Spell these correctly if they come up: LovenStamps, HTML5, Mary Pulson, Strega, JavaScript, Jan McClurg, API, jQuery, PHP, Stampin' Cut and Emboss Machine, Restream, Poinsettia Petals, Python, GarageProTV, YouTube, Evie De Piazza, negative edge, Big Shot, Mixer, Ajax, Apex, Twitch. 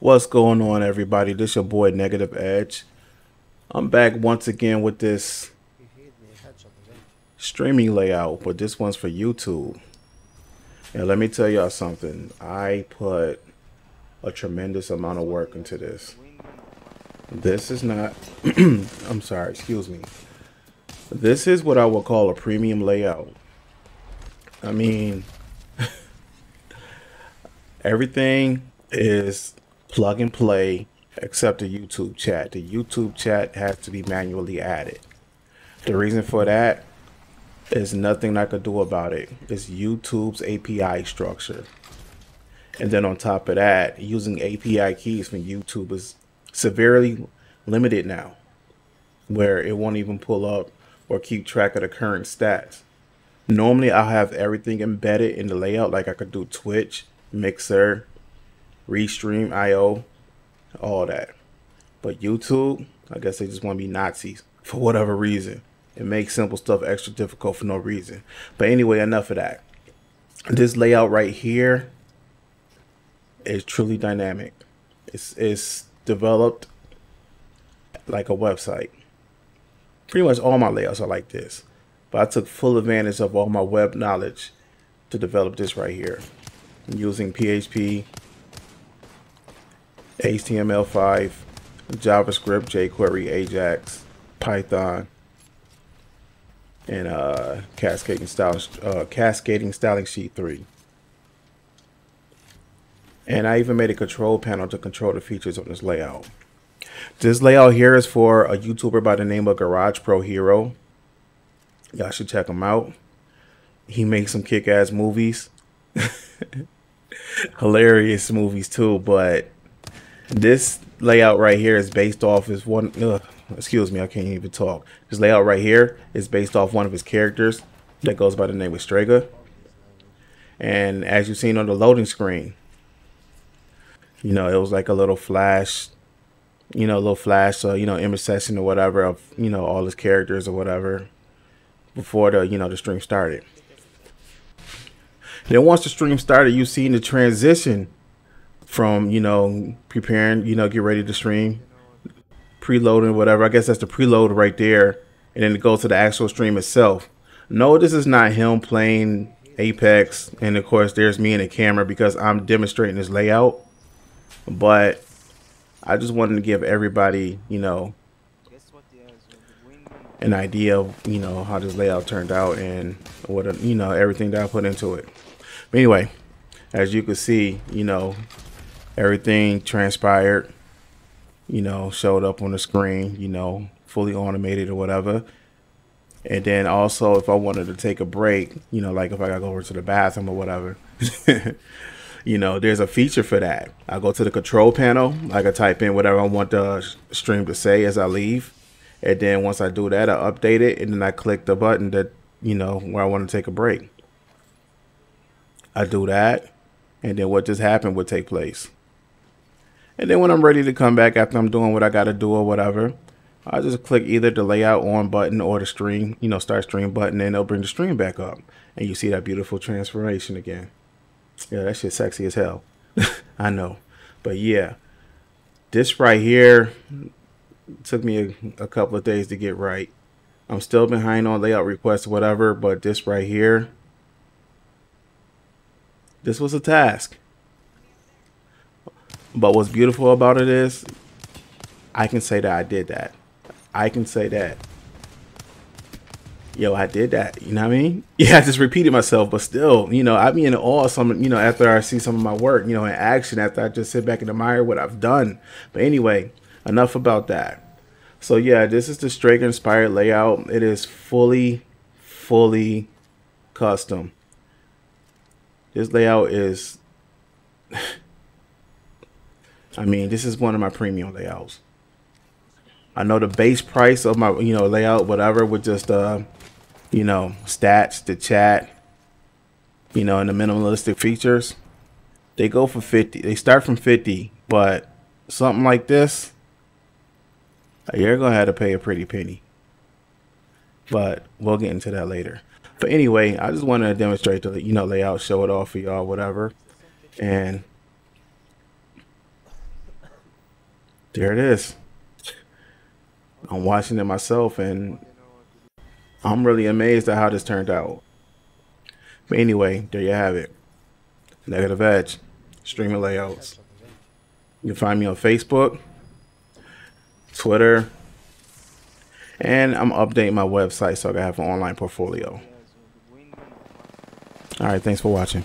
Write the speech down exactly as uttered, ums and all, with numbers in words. What's going on, everybody? This your boy Negative Edge. I'm back once again with this streaming layout, but this one's for YouTube. And let me tell y'all something. I put a tremendous amount of work into this. This is not I'm sorry, excuse me. This is what I would call a premium layout. I mean, everything is plug and play except the YouTube chat. The YouTube chat has to be manually added. The reason for that is nothing I could do about it. It's YouTube's A P I structure. And then on top of that, using A P I keys from YouTube is severely limited now, where it won't even pull up or keep track of the current stats. Normally I'll have everything embedded in the layout, like I could do Twitch, Mixer, Restream I O, all that. But YouTube, I guess they just want to be Nazis for whatever reason. It makes simple stuff extra difficult for no reason. But anyway, enough of that. This layout right here is truly dynamic. It's, it's developed like a website. Pretty much all my layouts are like this, but I took full advantage of all my web knowledge to develop this right here. I'm using P H P, H T M L five, JavaScript, jQuery, Ajax, Python, and uh, cascading style, uh, cascading styling sheet three. And I even made a control panel to control the features of this layout. This layout here is for a YouTuber by the name of GarageProTV. Y'all should check him out. He makes some kick-ass movies, hilarious movies too, but this layout right here is based off is one ugh, excuse me, I can't even talk. This layout right here is based off one of his characters that goes by the name of Strega. And as you've seen on the loading screen, you know, it was like a little flash, you know, a little flash, uh, you know, image session or whatever of, you know, all his characters or whatever before the, you know, the stream started. Then once the stream started, you've seen the transition from, you know, preparing, you know, get ready to stream, preloading, whatever. I guess that's the preload right there. And then it goes to the actual stream itself. No, this is not him playing Apex. And of course, there's me in the camera because I'm demonstrating this layout. But I just wanted to give everybody, you know, an idea of, you know, how this layout turned out and what, you know, everything that I put into it. But anyway, as you can see, you know, everything transpired, you know, showed up on the screen, you know, fully automated or whatever. And then also, if I wanted to take a break, you know, like if I gotta go over to the bathroom or whatever, you know, there's a feature for that. I go to the control panel, I can type in whatever I want the stream to say as I leave. And then once I do that, I update it, and then I click the button that, you know, where I want to take a break. I do that, and then what just happened would take place. And then when I'm ready to come back after I'm doing what I got to do or whatever, I just click either the layout on button or the stream, you know, start stream button, and it'll bring the stream back up. And you see that beautiful transformation again. Yeah, that shit's sexy as hell. I know. But yeah, this right here took me a, a couple of days to get right. I'm still behind on layout requests or whatever, but this right here, this was a task. But what's beautiful about it is I can say that I did that. I can say that, yo, I did that. You know what I mean? Yeah, I just repeated myself, but still, you know, I be in awe some, you know, after I see some of my work, you know, in action, after I just sit back and admire what I've done. But anyway, enough about that. So yeah, this is the Strega inspired layout. It is fully, fully custom. This layout is, I mean, this is one of my premium layouts. I know the base price of my, you know, layout, whatever, with just, uh, you know, stats, the chat, you know, and the minimalistic features, they go for fifty. They start from fifty, but something like this, you're going to have to pay a pretty penny. But we'll get into that later. But anyway, I just want to demonstrate the, you know, layout, show it off for y'all, whatever. And There it is. I'm watching it myself, and I'm really amazed at how this turned out. But anyway, there you have it. Negative Edge, streaming layouts. You can find me on Facebook, Twitter, and I'm updating my website so I can have an online portfolio. All right, thanks for watching.